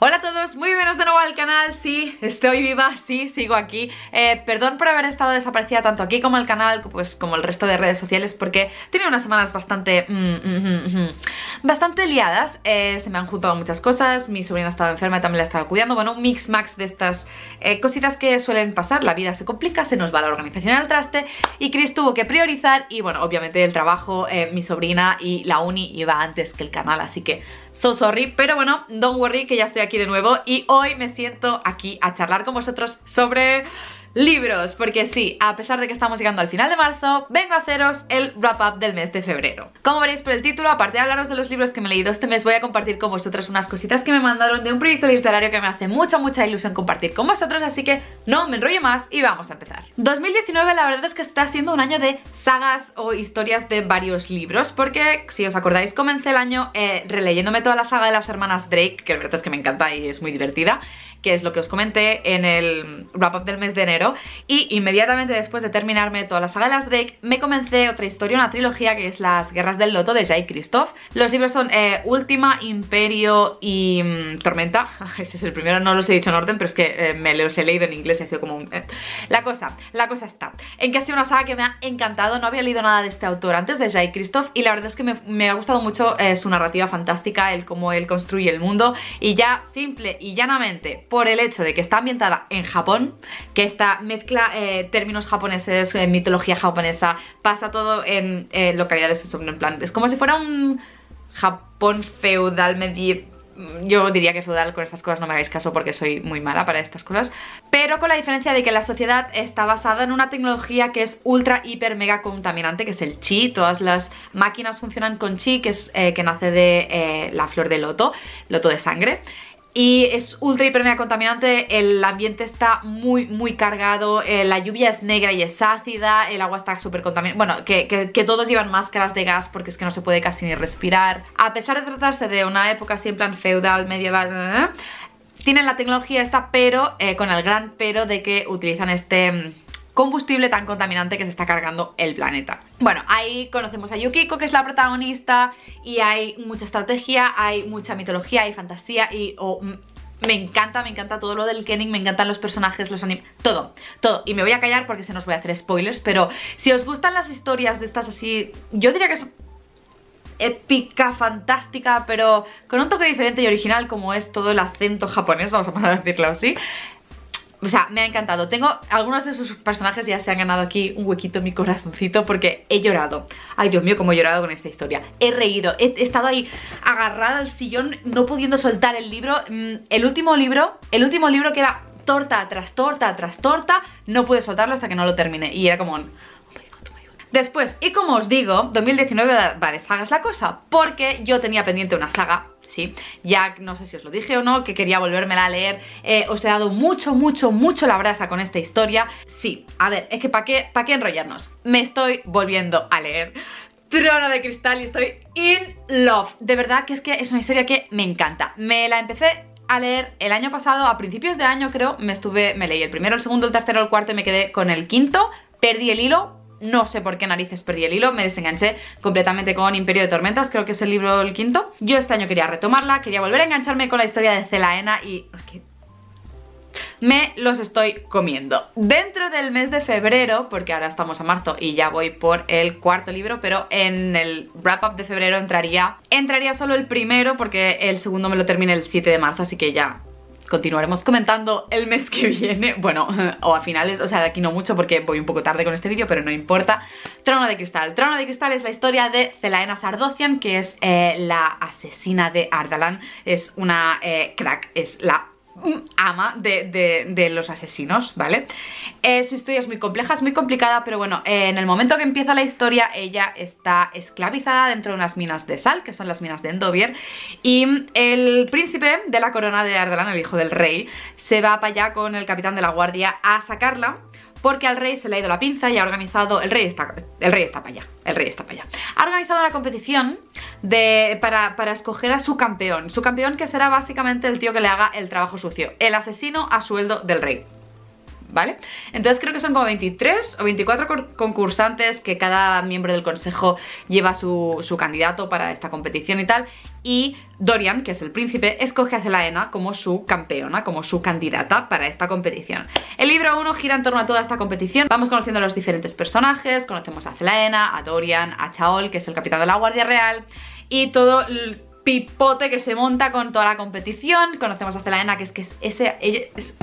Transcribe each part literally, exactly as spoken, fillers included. Hola a todos, muy bienvenidos de nuevo al canal. Sí, estoy viva, sí, sigo aquí. eh, Perdón por haber estado desaparecida tanto aquí como el canal, pues como el resto de redes sociales, porque he tenido unas semanas bastante mm, mm, mm, mm, bastante liadas. eh, Se me han juntado muchas cosas, mi sobrina estaba enferma y también la estaba cuidando. Bueno, un mix max de estas eh, cositas que suelen pasar. La vida se complica, se nos va la organización al traste y Chris tuvo que priorizar. Y bueno, obviamente el trabajo, eh, mi sobrina y la uni iba antes que el canal, así que so sorry, pero bueno, don't worry que ya estoy aquí de nuevo y hoy me siento aquí a charlar con vosotros sobre libros, porque sí, a pesar de que estamos llegando al final de marzo, vengo a haceros el wrap-up del mes de febrero. Como veréis por el título, aparte de hablaros de los libros que me he leído este mes, voy a compartir con vosotros unas cositas que me mandaron de un proyecto literario que me hace mucha, mucha ilusión compartir con vosotros, así que no me enrollo más y vamos a empezar. dos mil diecinueve la verdad es que está siendo un año de sagas o historias de varios libros, porque si os acordáis comencé el año eh, releyéndome toda la saga de las hermanas Drake, que la verdad es que me encanta y es muy divertida, que es lo que os comenté en el wrap-up del mes de enero, y inmediatamente después de terminarme toda la saga de las Drake, me comencé otra historia, una trilogía que es Las Guerras del Loto de Jay Kristoff. Los libros son eh, Última, Imperio y mmm, Tormenta. Ese es el primero, no los he dicho en orden, pero es que eh, me los he leído en inglés y ha sido como un... Eh. La cosa, la cosa está en que ha sido una saga que me ha encantado. No había leído nada de este autor antes, de Jay Kristoff, y la verdad es que me, me ha gustado mucho eh, su narrativa fantástica, el cómo él construye el mundo, y ya simple y llanamente por el hecho de que está ambientada en Japón, que esta mezcla eh, términos japoneses, eh, mitología japonesa, pasa todo en eh, localidades, en plan, es como si fuera un Japón feudal medieval. Yo diría que feudal, con estas cosas no me hagáis caso porque soy muy mala para estas cosas, pero con la diferencia de que la sociedad está basada en una tecnología que es ultra, hiper, mega contaminante, que es el chi. Todas las máquinas funcionan con chi, que, es, eh, que nace de eh, la flor de loto, loto de sangre. Y es ultra hiper mega contaminante, el ambiente está muy muy cargado, eh, la lluvia es negra y es ácida, el agua está súper contaminada. Bueno, que, que, que todos llevan máscaras de gas porque es que no se puede casi ni respirar. A pesar de tratarse de una época así en plan feudal, medieval, eh, tienen la tecnología esta, pero eh, con el gran pero de que utilizan este combustible tan contaminante que se está cargando el planeta. Bueno, ahí conocemos a Yukiko, que es la protagonista, y hay mucha estrategia, hay mucha mitología, hay fantasía y... Oh, me encanta, me encanta todo lo del Kenning, me encantan los personajes, los animes, todo, todo. Y me voy a callar porque se nos voy a hacer spoilers, pero si os gustan las historias de estas así, yo diría que es épica, fantástica, pero con un toque diferente y original como es todo el acento japonés, vamos a pasar a decirlo así. O sea, me ha encantado. Tengo algunos de sus personajes, ya se han ganado aquí un huequito en mi corazoncito porque he llorado. Ay, Dios mío, cómo he llorado con esta historia. He reído, he estado ahí agarrada al sillón, no pudiendo soltar el libro. El último libro, el último libro que era torta tras torta tras torta, no pude soltarlo hasta que no lo terminé. Y era como... un... Después, y como os digo, dos mil diecinueve va de sagas la cosa, porque yo tenía pendiente una saga, sí, ya no sé si os lo dije o no, que quería volvérmela a leer. eh, Os he dado mucho, mucho, mucho la brasa con esta historia. Sí, a ver, es que ¿para qué, pa qué enrollarnos? Me estoy volviendo a leer Trono de Cristal y estoy in love. De verdad que es que es una historia que me encanta. Me la empecé a leer el año pasado, a principios de año creo. Me estuve, me leí el primero, el segundo, el tercero, el cuarto y me quedé con el quinto. Perdí el hilo. No sé por qué narices perdí el hilo, me desenganché completamente con Imperio de Tormentas, creo que es el libro el quinto. Yo este año quería retomarla, quería volver a engancharme con la historia de Celaena y... es que me los estoy comiendo. Dentro del mes de febrero, porque ahora estamos a marzo y ya voy por el cuarto libro, pero en el wrap-up de febrero entraría... entraría solo el primero porque el segundo me lo terminé el siete de marzo, así que ya... continuaremos comentando el mes que viene. Bueno, o a finales, o sea, de aquí no mucho porque voy un poco tarde con este vídeo, pero no importa. Trono de Cristal. Trono de Cristal es la historia de Celaena Sardothien, que es eh, la asesina de Ardalan. Es una eh, crack, es la ama de, de, de los asesinos, ¿vale? Eh, su historia es muy compleja, es muy complicada, pero bueno, eh, en el momento que empieza la historia ella está esclavizada dentro de unas minas de sal, que son las minas de Endovier, y el príncipe de la corona de Ardalan, el hijo del rey, se va para allá con el capitán de la guardia a sacarla, porque al rey se le ha ido la pinza y ha organizado... El rey está, el rey está para allá, el rey está para allá. Ha organizado una competición de, para, para escoger a su campeón. Su campeón que será básicamente el tío que le haga el trabajo sucio. El asesino a sueldo del rey. ¿vale? Entonces creo que son como veintitrés o veinticuatro concursantes que cada miembro del consejo lleva su, su candidato para esta competición y tal. Y Dorian, que es el príncipe, escoge a Celaena como su campeona, como su candidata para esta competición. El libro uno gira en torno a toda esta competición. Vamos conociendo a los diferentes personajes, conocemos a Celaena, a Dorian, a Chaol, que es el capitán de la Guardia Real, y todo el pipote que se monta con toda la competición. Conocemos a Celaena, que es que es ese... Ella, es,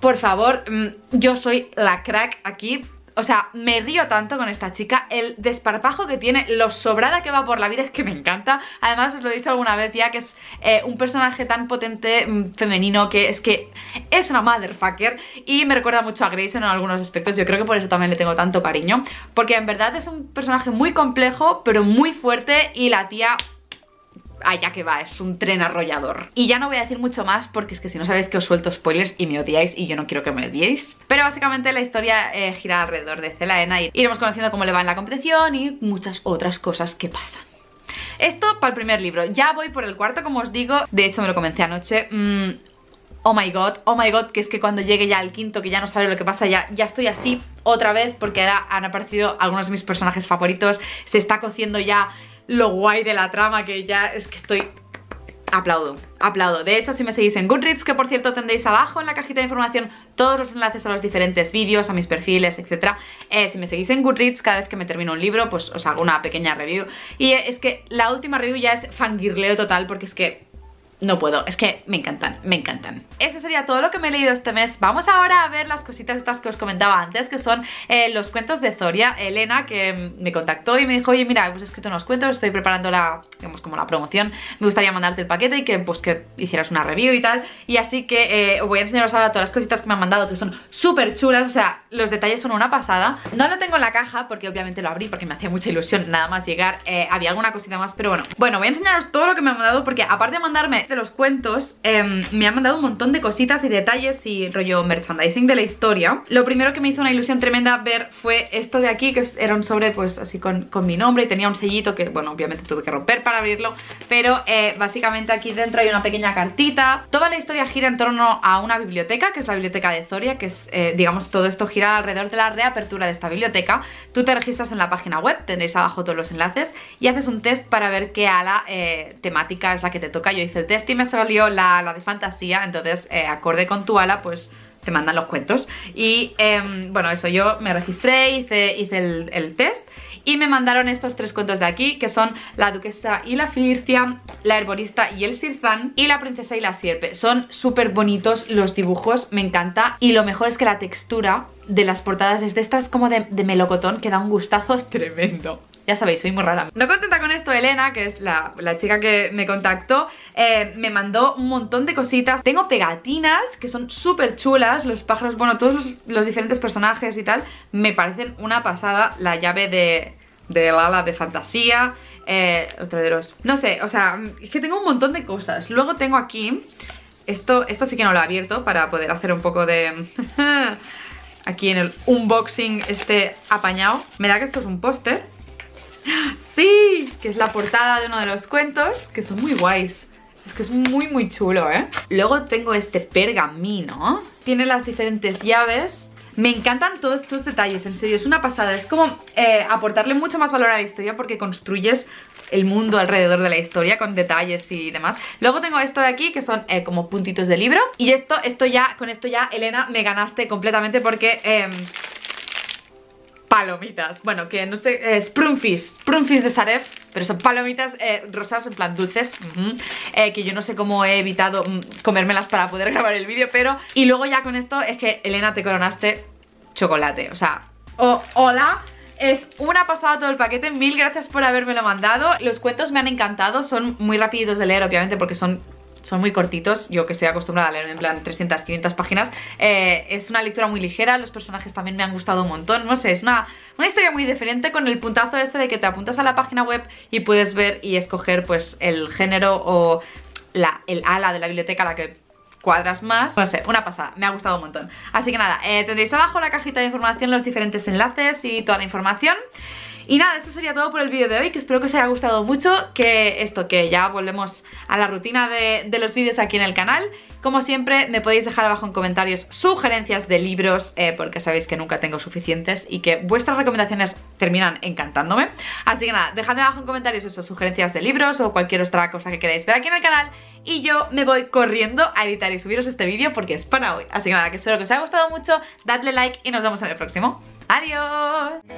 por favor, yo soy la crack aquí. O sea, me río tanto con esta chica, el desparpajo que tiene, lo sobrada que va por la vida, es que me encanta. Además, os lo he dicho alguna vez ya, que es eh, un personaje tan potente, femenino, que es que es una motherfucker. Y me recuerda mucho a Grace en algunos aspectos, yo creo que por eso también le tengo tanto cariño. Porque en verdad es un personaje muy complejo, pero muy fuerte, y la tía... allá que va, es un tren arrollador. Y ya no voy a decir mucho más porque es que si no sabéis que os suelto spoilers y me odiáis, y yo no quiero que me odiéis. Pero básicamente la historia eh, gira alrededor de Celaena y iremos conociendo cómo le va en la competición y muchas otras cosas que pasan. Esto para el primer libro. Ya voy por el cuarto, como os digo. De hecho me lo comencé anoche. mm, Oh my god, oh my god, que es que cuando llegue ya al quinto, que ya no sabré lo que pasa, ya, ya estoy así otra vez, porque ahora han aparecido algunos de mis personajes favoritos. Se está cociendo ya lo guay de la trama, que ya es que estoy... aplaudo, aplaudo. De hecho, si me seguís en Goodreads, que por cierto tendréis abajo en la cajita de información todos los enlaces a los diferentes vídeos, a mis perfiles, etcétera. Eh, si me seguís en Goodreads, cada vez que me termino un libro, pues os hago una pequeña review. Y eh, es que la última review ya es fangirleo total, porque es que no puedo, es que me encantan, me encantan. Eso sería todo lo que me he leído este mes. Vamos ahora a ver las cositas estas que os comentaba antes, que son eh, los cuentos de Zoria. Elena, que me contactó y me dijo, oye, mira, hemos escrito unos cuentos, estoy preparando la, digamos, como la promoción, me gustaría mandarte el paquete y que, pues, que hicieras una review y tal. Y así que eh, os voy a enseñaros ahora todas las cositas que me han mandado, que son súper chulas, o sea, los detalles son una pasada. No lo tengo en la caja porque obviamente lo abrí porque me hacía mucha ilusión nada más llegar. Eh, había alguna cosita más, pero bueno. Bueno, voy a enseñaros todo lo que me han mandado, porque aparte de mandarme de los cuentos, eh, me han mandado un montón de cositas y detalles y rollo merchandising de la historia. Lo primero que me hizo una ilusión tremenda ver fue esto de aquí, que era un sobre pues así con, con mi nombre, y tenía un sellito que, bueno, obviamente tuve que romper para abrirlo, pero eh, básicamente aquí dentro hay una pequeña cartita. Toda la historia gira en torno a una biblioteca, que es la biblioteca de Zoria, que es, eh, digamos, todo esto gira alrededor de la reapertura de esta biblioteca. Tú te registras en la página web, tendréis abajo todos los enlaces, y haces un test para ver qué ala eh, temática es la que te toca. Yo hice el test y me salió la, la de fantasía, entonces eh, acorde con tu ala pues te mandan los cuentos. Y eh, bueno, eso, yo me registré, hice, hice el, el test y me mandaron estos tres cuentos de aquí, que son La duquesa y la Flirzia, La herborista y el Sirzan, y La princesa y la sierpe. Son súper bonitos los dibujos, me encanta, y lo mejor es que la textura de las portadas es de estas como de, de melocotón, que da un gustazo tremendo. Ya sabéis, soy muy rara. No contenta con esto, Elena, que es la, la chica que me contactó, eh, me mandó un montón de cositas. Tengo pegatinas que son súper chulas. Los pájaros, bueno, todos los, los diferentes personajes y tal, me parecen una pasada. La llave de, de la ala de fantasía, eh, otra de los... no sé, o sea, es que tengo un montón de cosas. Luego tengo aquí... Esto, esto sí que no lo he abierto para poder hacer un poco de... aquí en el unboxing este apañado. Me da que esto es un póster. Sí, que es la portada de uno de los cuentos, que son muy guays. Es que es muy muy chulo, ¿eh? Luego tengo este pergamino. Tiene las diferentes llaves. Me encantan todos estos detalles, en serio, es una pasada. Es como eh, aportarle mucho más valor a la historia, porque construyes el mundo alrededor de la historia con detalles y demás. Luego tengo esto de aquí, que son eh, como puntitos de libro. Y esto, esto ya, con esto ya, Elena, me ganaste completamente, porque... Eh, palomitas, bueno, que no sé, eh, Sprunfish, Sprunfish de Saref, pero son palomitas eh, rosas, en plan dulces, uh-huh, eh, que yo no sé cómo he evitado mm, comérmelas para poder grabar el vídeo, pero... Y luego ya con esto es que, Elena, te coronaste chocolate, o sea, oh, hola... Es una pasada todo el paquete, mil gracias por habérmelo mandado. Los cuentos me han encantado, son muy rápidos de leer, obviamente, porque son... son muy cortitos, yo que estoy acostumbrada a leer en plan trescientas, quinientas páginas. Eh, es una lectura muy ligera, los personajes también me han gustado un montón. No sé, es una, una historia muy diferente, con el puntazo este de que te apuntas a la página web y puedes ver y escoger pues el género o la, el ala de la biblioteca a la que cuadras más. No sé, una pasada, me ha gustado un montón. Así que nada, eh, tendréis abajo en la cajita de información los diferentes enlaces y toda la información. Y nada, eso sería todo por el vídeo de hoy, que espero que os haya gustado mucho, que esto, que ya volvemos a la rutina de, de los vídeos aquí en el canal. Como siempre, me podéis dejar abajo en comentarios sugerencias de libros, eh, porque sabéis que nunca tengo suficientes y que vuestras recomendaciones terminan encantándome. Así que nada, dejadme abajo en comentarios eso, sugerencias de libros o cualquier otra cosa que queráis ver aquí en el canal. Y yo me voy corriendo a editar y subiros este vídeo porque es para hoy. Así que nada, que espero que os haya gustado mucho, dadle like y nos vemos en el próximo. ¡Adiós!